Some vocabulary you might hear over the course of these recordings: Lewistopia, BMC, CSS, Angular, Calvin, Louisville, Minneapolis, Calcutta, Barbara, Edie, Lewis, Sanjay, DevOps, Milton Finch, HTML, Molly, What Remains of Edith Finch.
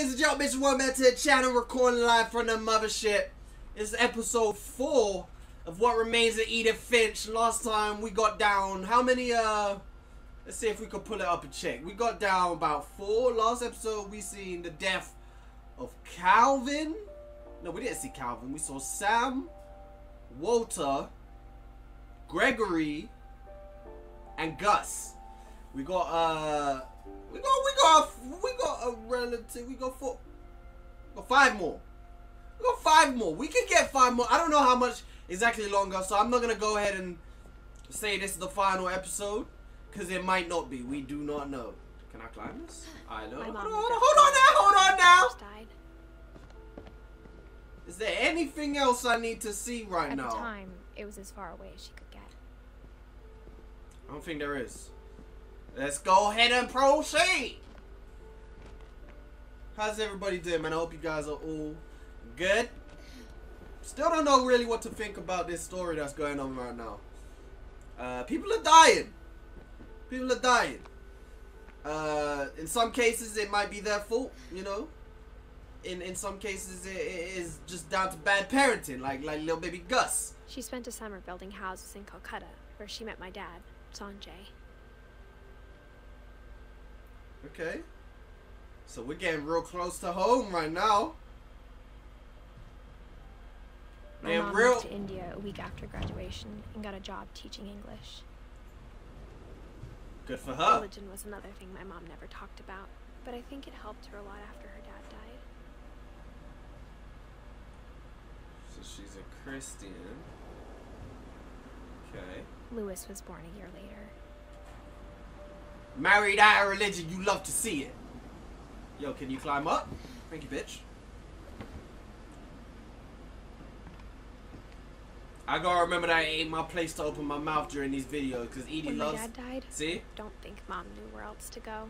ladies and gentlemen, bitches, welcome back to the channel, recording live from the mothership. This is episode 4 of What Remains of Edith Finch. Last time we got down, how many, let's see if we could pull it up and check. We got down about 4. Last episode we seen the death of Calvin. No, we didn't see Calvin. We saw Sam, Walter, Gregory, and Gus. We got five more. We can get 5 more. I don't know how much exactly longer, so I'm not gonna go ahead and say this is the final episode, because it might not be. We do not know. Can I climb this? I know. Hold on now. Is there anything else I need to see right now? At the time, it was as far away as she could get. I don't think there is. Let's go ahead and proceed. How's everybody doing, man? I hope you guys are all good. Still don't know really what to think about this story that's going on right now. People are dying. People are dying. In some cases, it might be their fault, you know. In some cases, it is just down to bad parenting, like little baby Gus. She spent a summer building houses in Calcutta, where she met my dad, Sanjay. Okay, so we're getting real close to home right now. My mom moved to India a week after graduation and got a job teaching English. Good for her. Religion was another thing my mom never talked about, but I think it helped her a lot after her dad died. So she's a Christian. Okay. Lewis was born a year later. Married out of religion, you love to see it. Yo, can you climb up? Thank you, bitch. I gotta remember that it ain't my place to open my mouth during these videos, because Edie loves... When my dad died, see? Don't think Mom knew where else to go.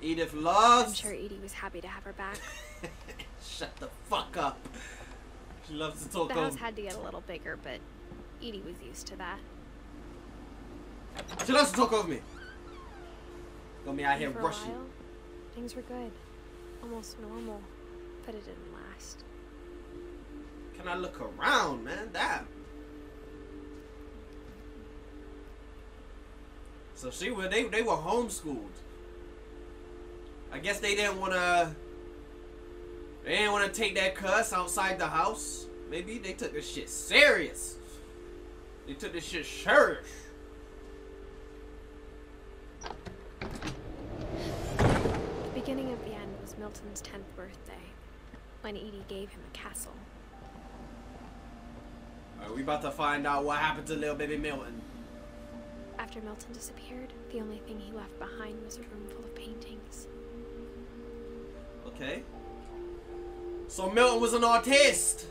Edith loves... I'm sure Edie was happy to have her back. Shut the fuck up. She loves to talk over... The house had to get a little bigger, but Edie was used to that. She loves to talk over me. Got me out here rushing. For a while, things were good, almost normal, but it didn't last. Can I look around, man? Damn. So they were homeschooled. I guess they didn't wanna. They didn't wanna take that cuss outside the house. Maybe they took this shit serious. They took this shit serious. Beginning of the end was Milton's 10th birthday, when Edie gave him a castle. Are we about to find out what happened to little baby Milton? After Milton disappeared, the only thing he left behind was a room full of paintings. Okay. So Milton was an artist.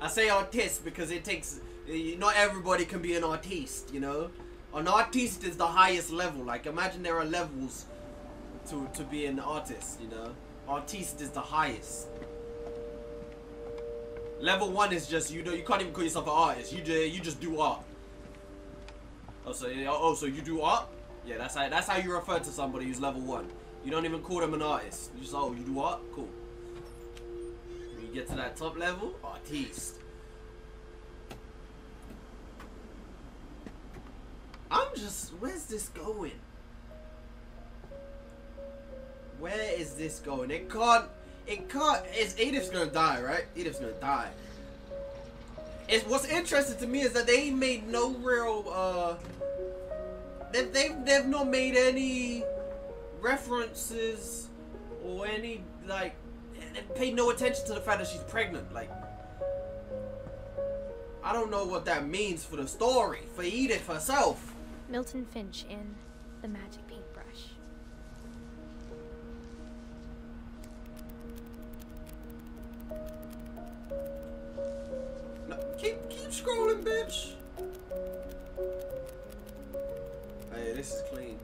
I say artist because it takes, not everybody can be an artist, you know? An artist is the highest level. Like, imagine there are levels to be an artist, you know? Artiste is the highest. Level 1 is just, you know, you can't even call yourself an artist. You just do art. Oh, so you do art? Yeah, that's how you refer to somebody who's level 1. You don't even call them an artist. You just, oh, you do art? Cool. When you get to that top level, artiste. I'm just, where's this going? Where is this going? It can't. Edith's gonna die, right? Edith's gonna die. It's, what's interesting to me is that they ain't made no real, they've not made any references or any, like, they've paid no attention to the fact that she's pregnant. Like, I don't know what that means for the story, for Edith herself. Milton Finch in The Magic Paintbrush. Keep scrolling, bitch. Hey, this is clean.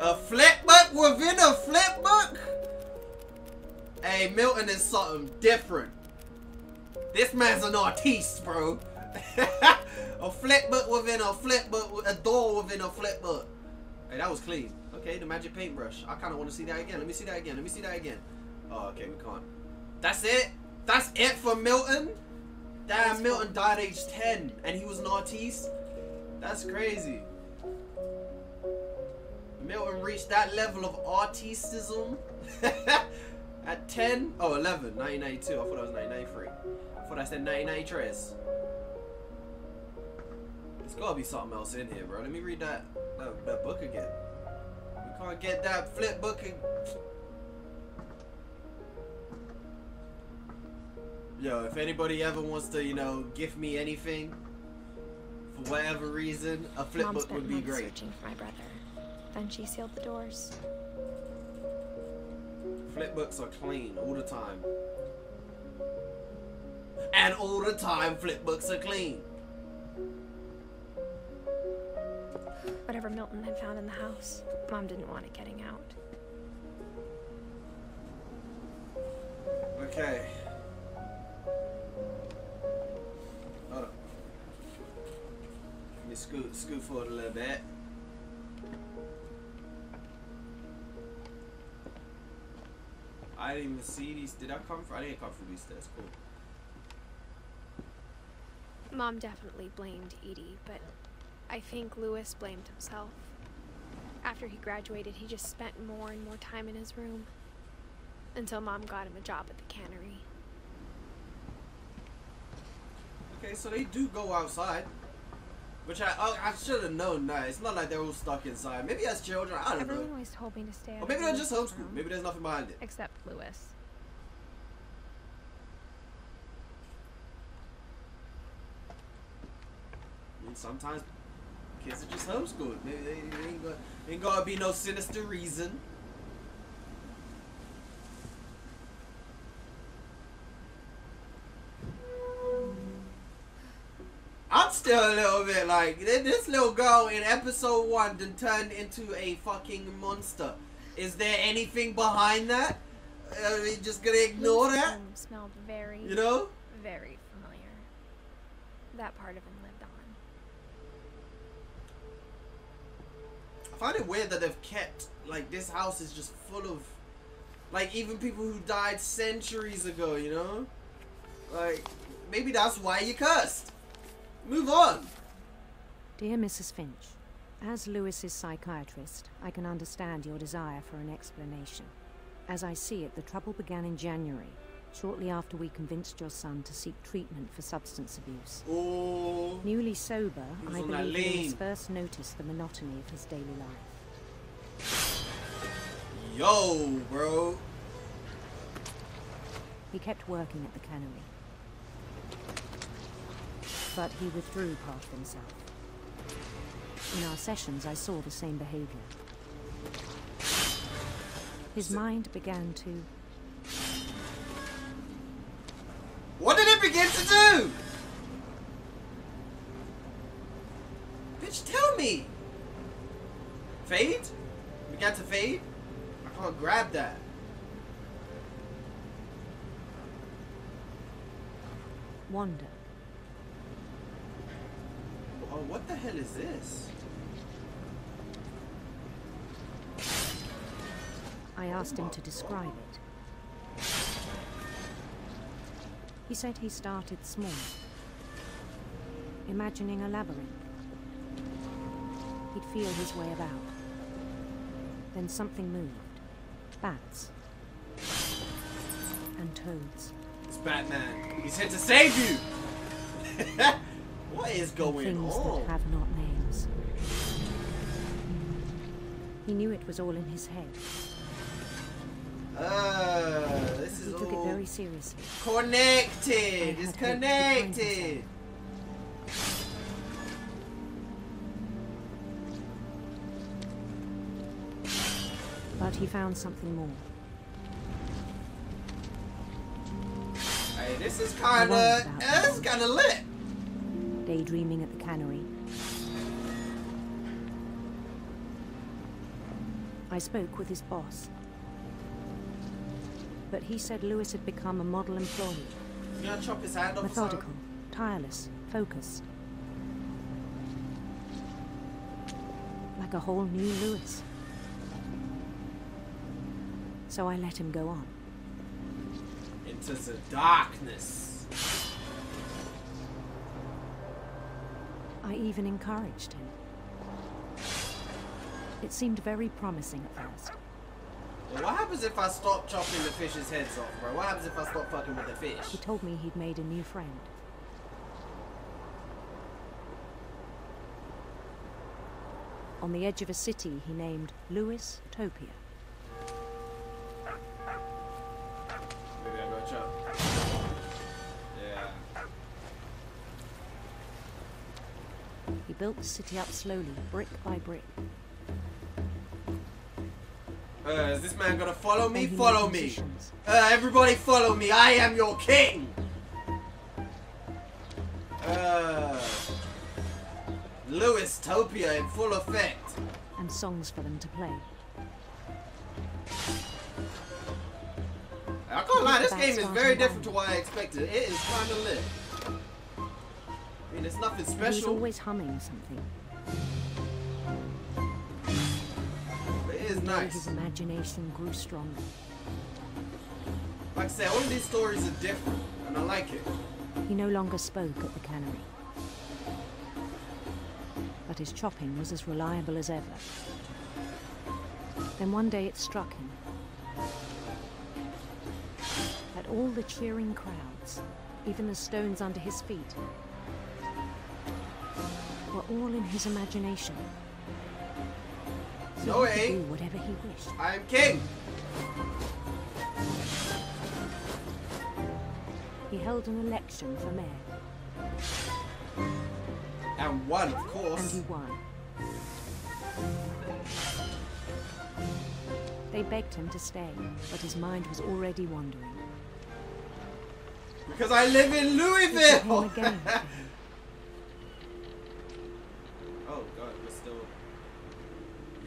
A flipbook within a flipbook? Hey, Milton is something different. This man's an artiste, bro. A flipbook within a flipbook, a door within a flipbook. Hey, that was clean. Okay, the magic paintbrush. I kind of want to see that again. Let me see that again. Let me see that again. Oh, okay, we can't. That's it? That's it for Milton? Damn, Milton died age 10, and he was an artiste? That's crazy. Milton reached that level of artisticism at 10? Oh, 11, 1992. I thought that was 1993. I thought I said 1993. There's gotta be something else in here, bro. Let me read that book again. We can't get that flip book again. Yo, if anybody ever wants to, you know, gift me anything, for whatever reason, a flip book would be great. Mom spent months searching for my brother. Then she sealed the doors. Flip books are clean all the time. And all the time, flip books are clean. Whatever Milton had found in the house, Mom didn't want it getting out. Okay. Hold on. Let me scoot forward a little bit. I didn't even see these. Did I come from? I didn't come from these stairs. Cool. Mom definitely blamed Edie, but I think Lewis blamed himself. After he graduated, he just spent more and more time in his room until Mom got him a job at the cannery. Okay, so they do go outside, which I should have known that. It's not like they're all stuck inside. Maybe as children, I don't know. Everyone always told me to stay out. Or maybe they're just homeschooled. Maybe there's nothing behind it. Except Lewis. I mean, sometimes kids are just homeschooled. Maybe they ain't gonna be no sinister reason. I'm still a little bit like, this little girl in episode 1 then turned into a fucking monster. Is there anything behind that? Are we just gonna ignore that? His room smelled very, you know? Very familiar. That part of him lived on. I find it weird that they've kept, like, this house is just full of, like, even people who died centuries ago, you know? Like, maybe that's why you cursed. Move on! Dear Mrs. Finch, as Lewis's psychiatrist, I can understand your desire for an explanation. As I see it, the trouble began in January, shortly after we convinced your son to seek treatment for substance abuse. Oh, newly sober, I believe Lewis first noticed the monotony of his daily life. Yo, bro! He kept working at the cannery. But he withdrew part of himself. In our sessions, I saw the same behavior. His mind began to... What did it begin to do? Bitch, tell me! Fade? Began to fade? I can't grab that. Wander. Oh, what the hell is this? I asked him to describe it. He said he started small, imagining a labyrinth. He'd feel his way about. Then something moved. Bats. And toads. It's Batman. He's here to save you! What is going on? Things that have not names. He knew it was all in his head. This is all... He took it very seriously. Connected! It's connected! But he found something more. Hey, this is kinda lit! Daydreaming at the cannery. I spoke with his boss, but he said Lewis had become a model employee. You gotta chop his hand off. Methodical, tireless, focused. Like a whole new Lewis. So I let him go on. Into the darkness. I even encouraged him. It seemed very promising at first. Well, what happens if I stop chopping the fish's heads off, bro? What happens if I stop fucking with the fish? He told me he'd made a new friend. On the edge of a city he named Lewistopia. Maybe I'll go chop. Yeah. He built the city up slowly, brick by brick. Is this man gonna follow me? Follow me! Everybody follow me! I am your king! Lewistopia in full effect. And songs for them to play. I can't lie, this game is very different to what I expected. It is kind of lit. I mean, it's nothing special. He's always humming something. But it is nice. His imagination grew stronger. Like I said, all of these stories are different, and I like it. He no longer spoke at the cannery. But his chopping was as reliable as ever. Then one day it struck him that all the cheering crowds, even the stones under his feet, were all in his imagination. So no, he could do whatever he wished. I am king! He held an election for mayor. And won, of course. And he won. They begged him to stay, but his mind was already wandering. Because I live in Louisville! Again. Oh god, we're still...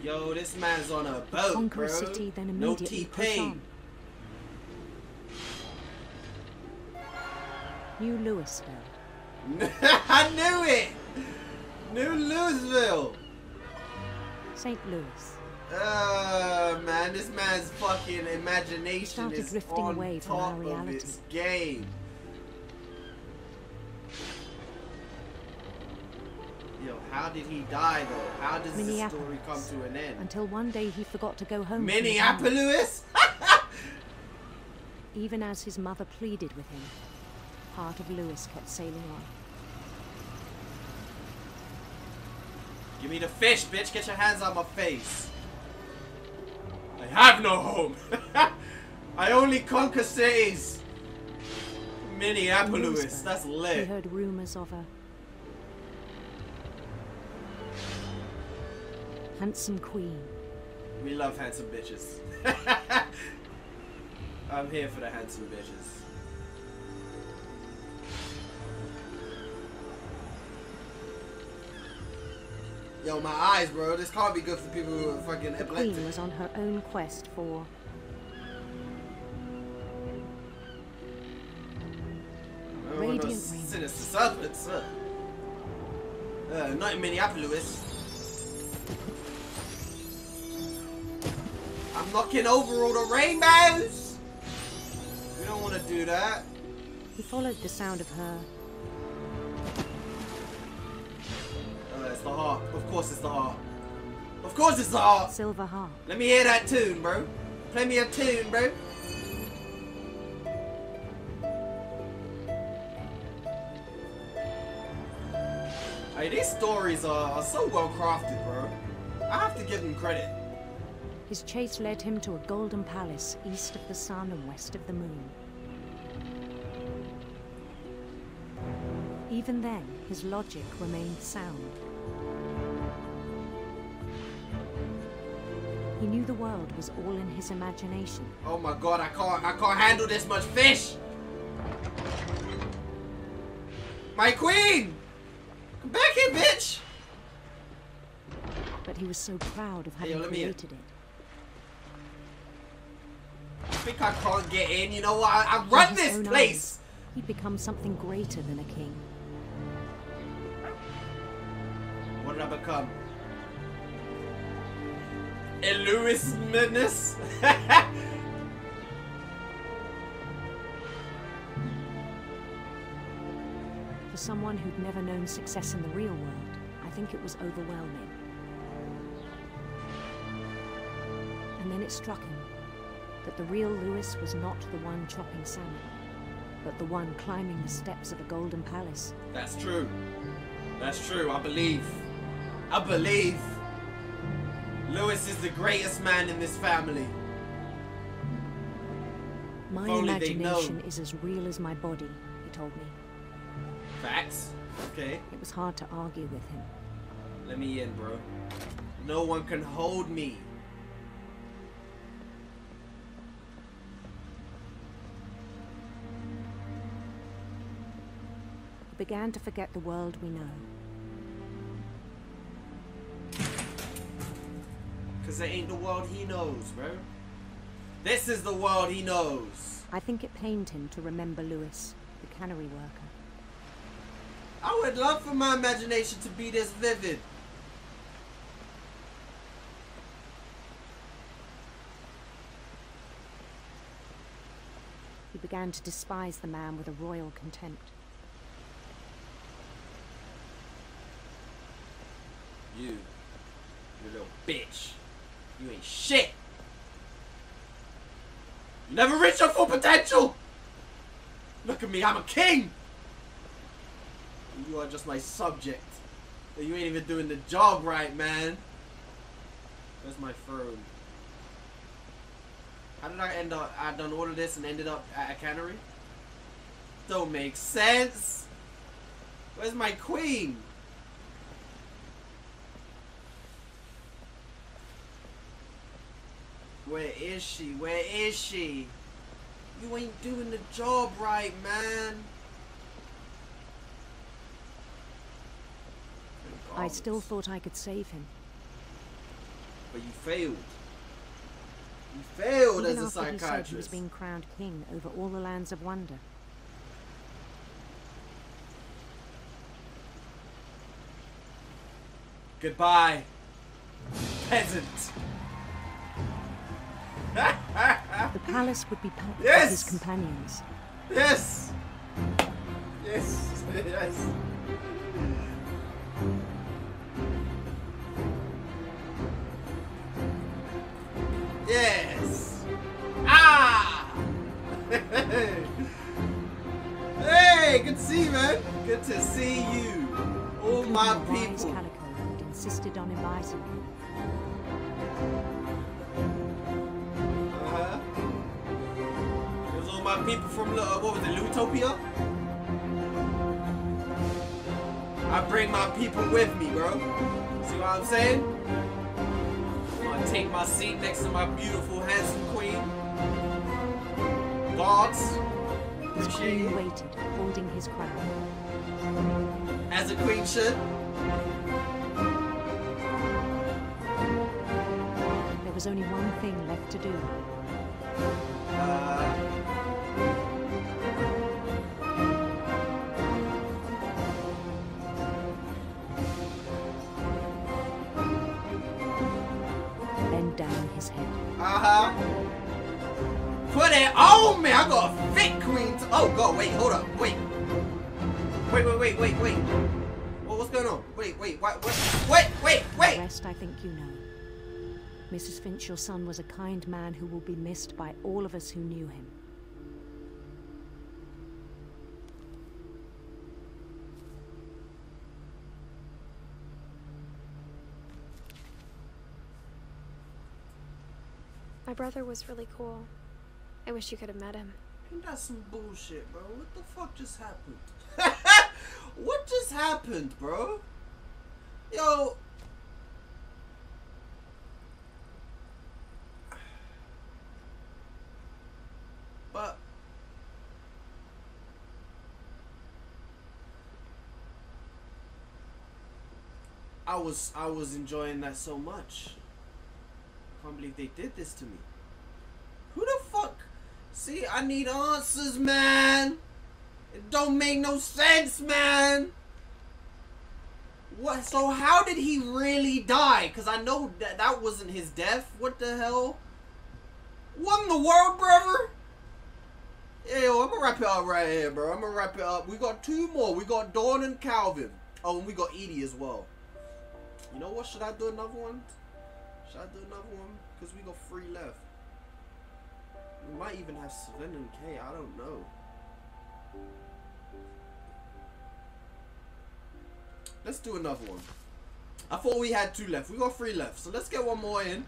Yo, this man's on a boat, conquer bro. City, then immediately no T-Pain. New Louisville. I knew it! New Louisville! St. Louis. Oh man, this man's fucking imagination is drifting on away from top our reality. Of its game. Yo, how did he die though? How does this story come to an end? Until one day he forgot to go home. Minneapolis? Even as his mother pleaded with him, part of Lewis kept sailing on. Give me the fish, bitch! Get your hands on my face! I have no home! I only conquer cities! Minneapolis, that's lit! He heard rumors of a... handsome queen. We love handsome bitches. I'm here for the handsome bitches. Yo, my eyes, bro. This can't be good for people who are fucking epileptic. The queen was on her own quest for... radiant sinister serpents, huh? Not in Minneapolis. I'm knocking over all the rainbows! We don't want to do that. He followed the sound of her... the harp. Of course it's the harp. Of course it's the harp! Silver harp. Let me hear that tune, bro. Play me a tune, bro. Hey, these stories are so well crafted, bro. I have to give them credit. His chase led him to a golden palace east of the sun and west of the moon. Even then, his logic remained sound. He knew the world was all in his imagination. Oh my god, I can't handle this much fish! My queen! Come back here, bitch! But he was so proud of having created it. I think I can't get in, you know what? I run this place! He'd become something greater than a king. What did I become? Illuisminus? For someone who'd never known success in the real world, I think it was overwhelming. And then it struck him that the real Lewis was not the one chopping salmon, but the one climbing the steps of a golden palace. That's true. That's true. I believe. I believe. Lewis is the greatest man in this family. My imagination is as real as my body, he told me. Facts. Okay. It was hard to argue with him. Let me in, bro. No one can hold me. Began to forget the world we know. Because it ain't the world he knows, bro. This is the world he knows. I think it pained him to remember Lewis, the cannery worker. I would love for my imagination to be this vivid. He began to despise the man with a royal contempt. You little bitch. You ain't shit. You never reach your full potential. Look at me, I'm a king. You are just my subject. You ain't even doing the job right, man. Where's my throne? How did I end up? I done all of this and ended up at a cannery? Don't make sense. Where's my queen? Where is she? Where is she? You ain't doing the job right, man. I still thought I could save him. But you failed. You failed as a psychiatrist. Even after he said he was being crowned king over all the lands of wonder. Goodbye, peasant. The palace would be packed with his companions. Yes! Yes! Yes! Yes! Ah! Hey! Good to see you, man! Good to see you! All my people! Calico had insisted on inviting him. People from what was it, Lewistopia? I bring my people with me, bro. See what I'm saying? I'm gonna take my seat next to my beautiful, handsome queen. Guards. His queen waited, holding his crown. As a queen should. There was only one thing left to do. Put it on me! I got a thick queen to— oh god, wait, hold up, wait. Wait. What's going on? Wait. The rest I think you know. Mrs. Finch, your son was a kind man who will be missed by all of us who knew him. My brother was really cool. I wish you could have met him. Ain't that some bullshit, bro? What the fuck just happened? What just happened, bro? Yo. But. I was enjoying that so much. I can't believe they did this to me. Who the fuck? See, I need answers, man. It don't make no sense, man. What? So how did he really die? Because I know that wasn't his death. What the hell? What in the world, brother? Yo, I'm gonna wrap it up right here, bro. I'm gonna wrap it up. We got two more. We got Dawn and Calvin. Oh, and we got Edie as well. You know what? Should I do another one? Should I do another one? Because we got three left. We might even have Sven and Kay. I don't know. Let's do another one. I thought we had two left. We got three left. So let's get one more in.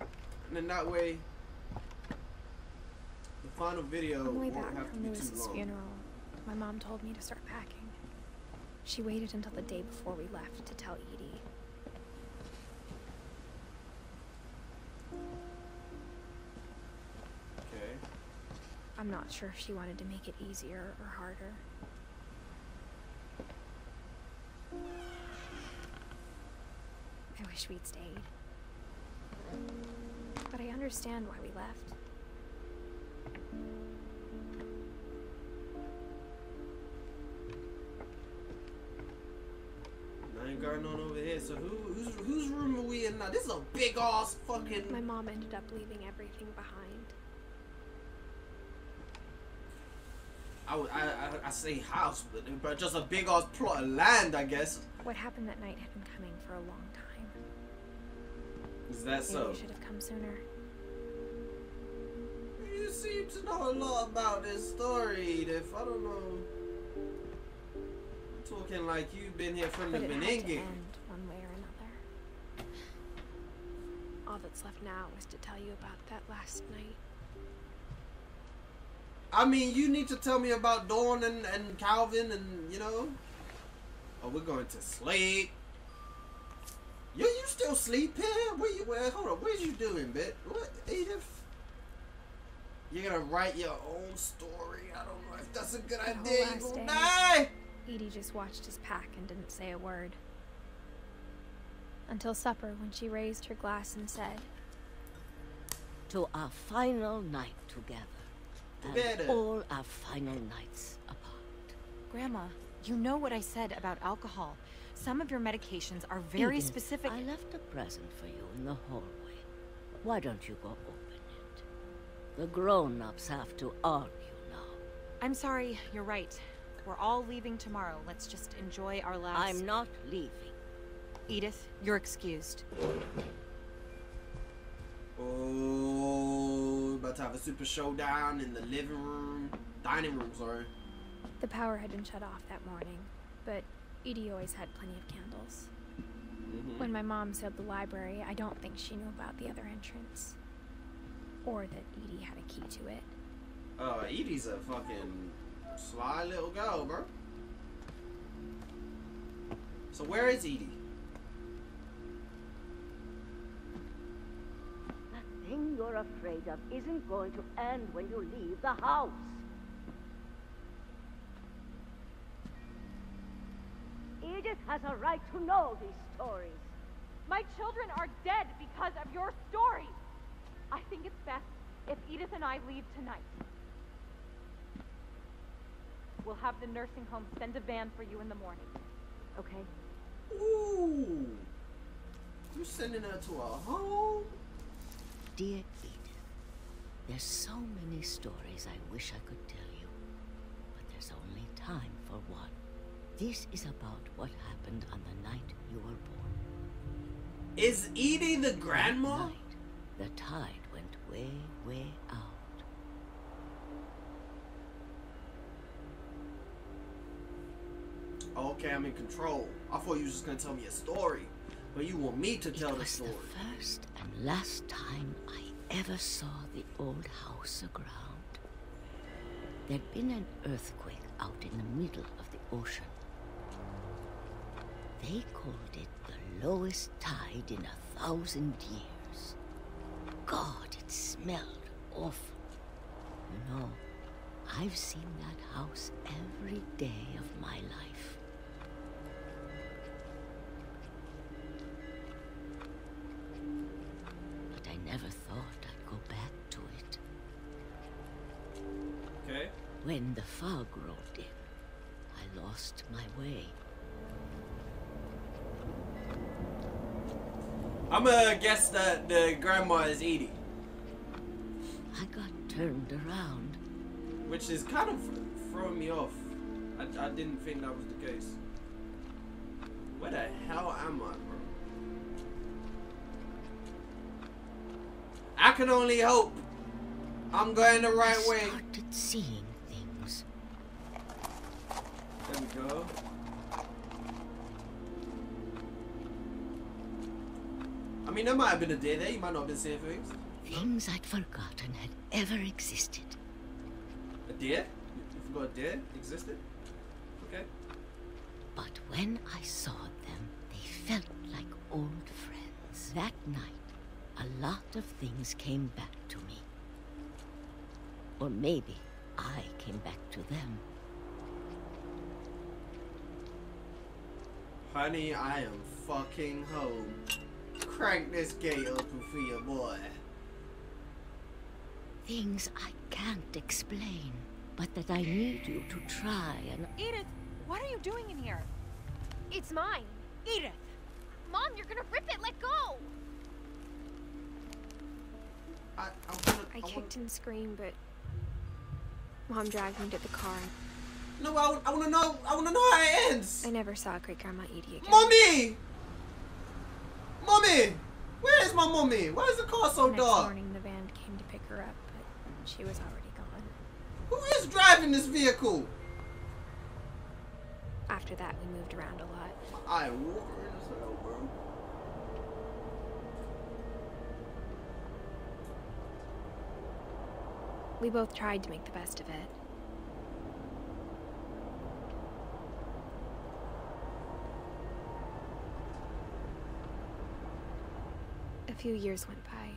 And then that way, the final video won't have to be too long. Funeral, my mom told me to start packing. She waited until the day before we left to tell Edie. Okay. I'm not sure if she wanted to make it easier or harder. I wish we'd stayed. But I understand why we left. I ain't going on over here, so whose room are we in now? This is a big ass fucking... My mom ended up leaving everything behind. I say house, but just a big ass plot of land, I guess. What happened that night had been coming for a long time. Is that so? Maybe you should have come sooner. You seem to know a lot about this story, Edith. I don't know. I'm talking like you've been here from the beginning. One way or another. All that's left now is to tell you about that last night. I mean, you need to tell me about Dawn and Calvin and, you know. Oh, we're going to sleep. Yo, you still sleeping? Hold on, what are you doing, bitch? What, Edith? You're gonna write your own story. I don't know if that's a good idea. You gonna die! Edie just watched his pack and didn't say a word. Until supper, when she raised her glass and said, "To our final night together. And all our final nights apart." Grandma, you know what I said about alcohol. Some of your medications are very specific. I left a present for you in the hallway. Why don't you go open it? The grown-ups have to argue now. I'm sorry, you're right. We're all leaving tomorrow. Let's just enjoy our last... I'm not leaving. Edith, you're excused. Oh, about to have a super showdown in the living room. Dining room, sorry. The power had been shut off that morning, but Edie always had plenty of candles. Mm-hmm. When my mom sealed the library, I don't think she knew about the other entrance. Or that Edie had a key to it. Oh, Edie's a fucking sly little girl, bro. So where is Edie? The thing you're afraid of isn't going to end when you leave the house. Edith has a right to know these stories. My children are dead because of your stories. I think it's best if Edith and I leave tonight. We'll have the nursing home send a van for you in the morning. Okay? Ooh. You're sending her to a home? Dear Edith, there's so many stories I wish I could tell you, but there's only time for one. This is about what happened on the night you were born. Is Edie the grandma? That night, the tide went way, way out. Okay, I'm in control. I thought you were just gonna tell me a story, but you want me to tell the story. It was the first and last time I ever saw the old house aground. There'd been an earthquake out in the middle of the ocean. They called it the lowest tide in 1,000 years. God, it smelled awful. You know, I've seen that house every day of my life. But I never thought I'd go back to it. Okay. When the fog rolled in, I lost my way. I'm gonna guess that the grandma is Edie. I got turned around. Which is kind of throwing me off. I didn't think that was the case. Where the hell am I, bro? I can only hope I'm going the right way. I started seeing things. There we go. I mean, there might have been a day there. You might not have been seeing things. Things I'd forgotten had ever existed. A deer? You forgot a deer existed? Okay. But when I saw them, they felt like old friends. That night, a lot of things came back to me. Or maybe I came back to them. Honey, I am fucking home. Crank this gate open for your boy. Things I can't explain, but that I need you to try and... Edith! What are you doing in here? It's mine. Edith! Mom, you're gonna rip it! Let go! I kicked and screamed, but... Mom dragged me to the car. No, I wanna know! I wanna know how it ends! I never saw Great Grandma Edie again. Mommy! Mommy! Where is my mommy? Why is the car so dark? Next morning, the van came to pick her up, but she was already gone. Who is driving this vehicle? After that, we moved around a lot. I wore it as well, bro. We both tried to make the best of it. A few years went by.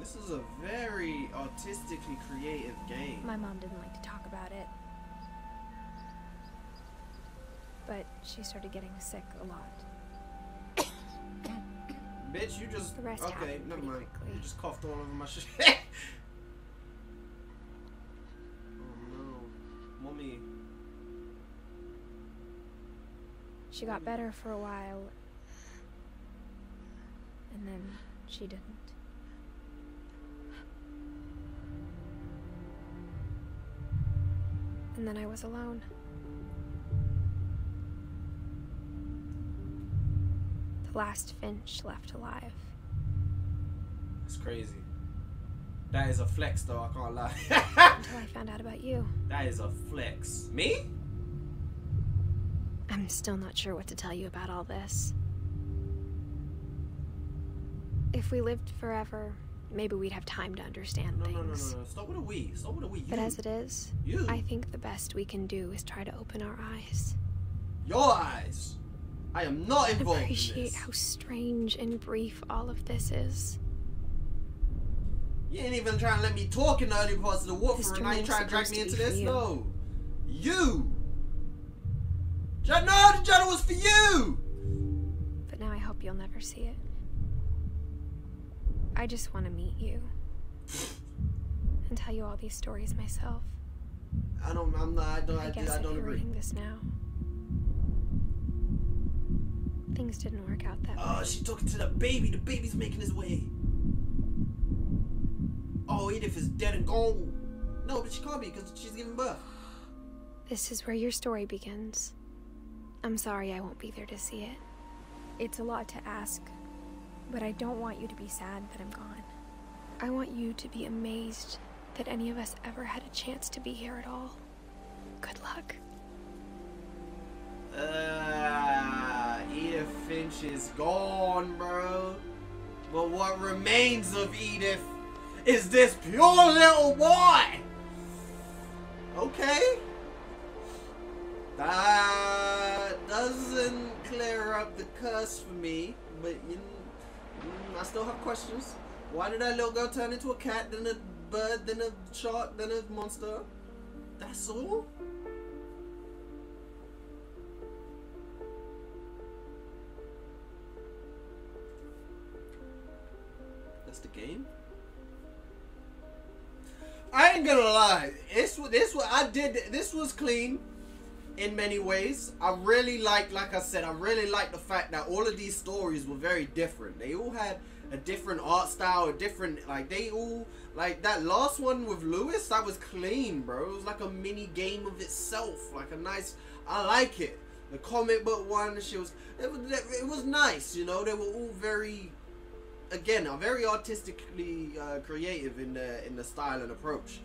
This is a very artistically creative game. My mom didn't like to talk about it. But she started getting sick a lot. Bitch, you just... The rest okay, never mind. Quickly. You just coughed all over my shit. Oh no. Mommy. She got better for a while. And then she didn't. And then I was alone. The last Finch left alive. It's crazy. That is a flex though, I can't lie. Until I found out about you. That is a flex. Me? I'm still not sure what to tell you about all this. If we lived forever, maybe we'd have time to understand things. No. Stop with a we. Stop with a we. You. But as it is, you. I think the best we can do is try to open our eyes. Your eyes? I am not involved appreciate in this. How strange and brief all of this is. You ain't even trying to let me talk in the early parts of the water, and now you trying to drag me into this? You. No. You! No, the journal was for you! But now I hope you'll never see it. I just want to meet you and tell you all these stories myself. I don't agree. Reading this now. Things didn't work out that way. Oh, she's talking to the baby. The baby's making his way. Oh, Edith is dead and gone. No, but she can't be because she's giving birth. This is where your story begins. I'm sorry I won't be there to see it. It's a lot to ask. But I don't want you to be sad that I'm gone. I want you to be amazed that any of us ever had a chance to be here at all. Good luck. Edith Finch is gone, bro. But what remains of Edith is this pure little boy. Okay. That doesn't clear up the curse for me, but you know. I still have questions. Why did that little girl turn into a cat, then a bird, then a shark, then a monster? That's all? That's the game? I ain't gonna lie. This what I did. This was clean in many ways. I really like I said, I really like the fact that all of these stories were very different. They all had a different art style, a different, like, they all, like, that last one with Lewis, that was clean, bro. It was like a mini game of itself, like a nice, I like it. The comic book one, it was nice, you know. They were all very, again, very artistically creative in the style and approach.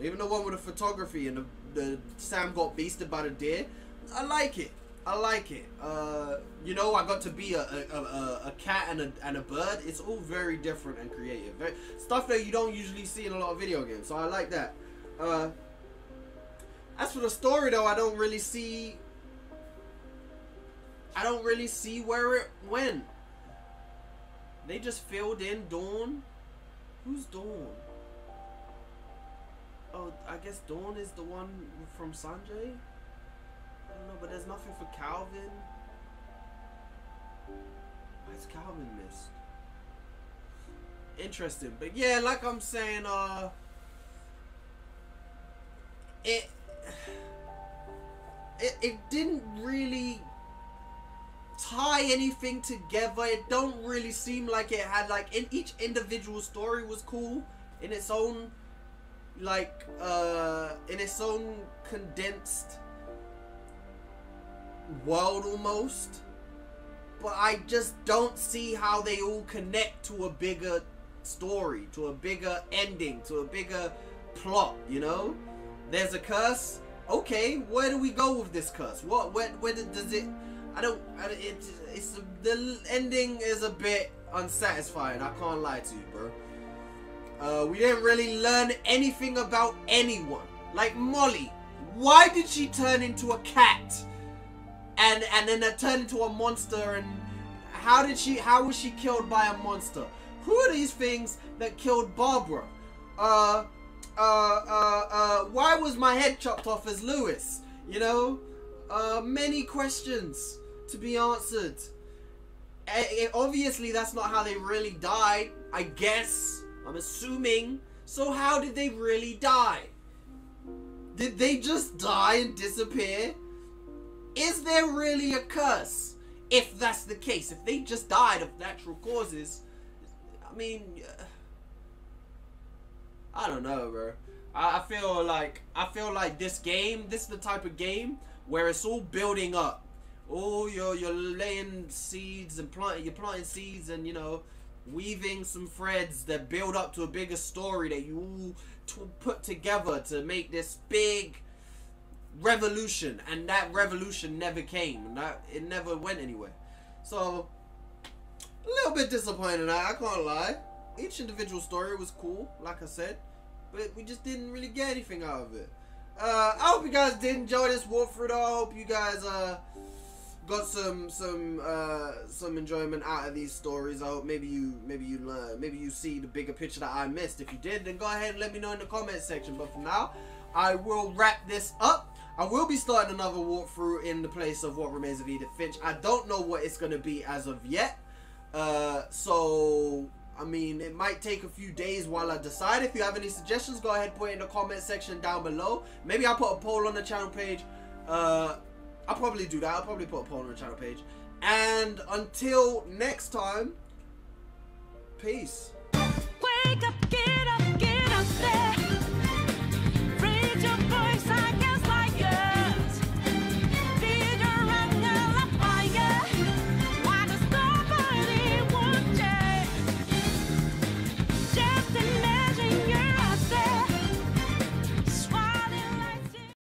Even the one with the photography and the Sam got beasted by the deer, I like it. I like it. You know, I got to be a cat and a bird. It's all very different and creative. Stuff that you don't usually see in a lot of video games, so I like that. As for the story, though, I don't really see where it went. They just filled in Dawn. Who's Dawn? Oh, I guess Dawn is the one from Sanjay. I don't know, but there's nothing for Calvin. Why's Calvin missed? Interesting, but yeah, like I'm saying, it didn't really tie anything together. It don't really seem like it had, like, in each individual story was cool in its own, like, in its own condensed world almost, but I just don't see how they all connect to a bigger story, to a bigger ending, to a bigger plot. You know, there's a curse. Okay, where do we go with this curse? Where does it? It's the ending is a bit unsatisfying, I can't lie to you, bro. We didn't really learn anything about anyone. Like Molly, why did she turn into a cat? And then that turned into a monster, and how was she killed by a monster? Who are these things that killed Barbara? Why was my head chopped off as Lewis? You know, many questions to be answered. Obviously that's not how they really died, I guess, I'm assuming. So how did they really die? Did they just die and disappear? Is there really a curse? If that's the case, if they just died of natural causes, I mean, I don't know, bro. I feel like this is the type of game where it's all building up. Oh, you're laying seeds and planting seeds, and, you know, weaving some threads that build up to a bigger story that you all put together to make this big revolution, and that revolution never came, and it never went anywhere. So a little bit disappointing, I can't lie. Each individual story was cool, like I said, but we just didn't really get anything out of it. I hope you guys did enjoy this walkthrough, though. I hope you guys got some enjoyment out of these stories. I hope maybe you learn, maybe you see the bigger picture that I missed. If you did, then go ahead and let me know in the comment section. But for now, I will wrap this up. I will be starting another walkthrough in the place of What Remains of Edith Finch. I don't know what it's going to be as of yet. So, I mean, it might take a few days while I decide. If you have any suggestions, go ahead and put it in the comment section down below. Maybe I'll put a poll on the channel page. I'll probably do that. I'll probably put a poll on the channel page. And until next time, peace.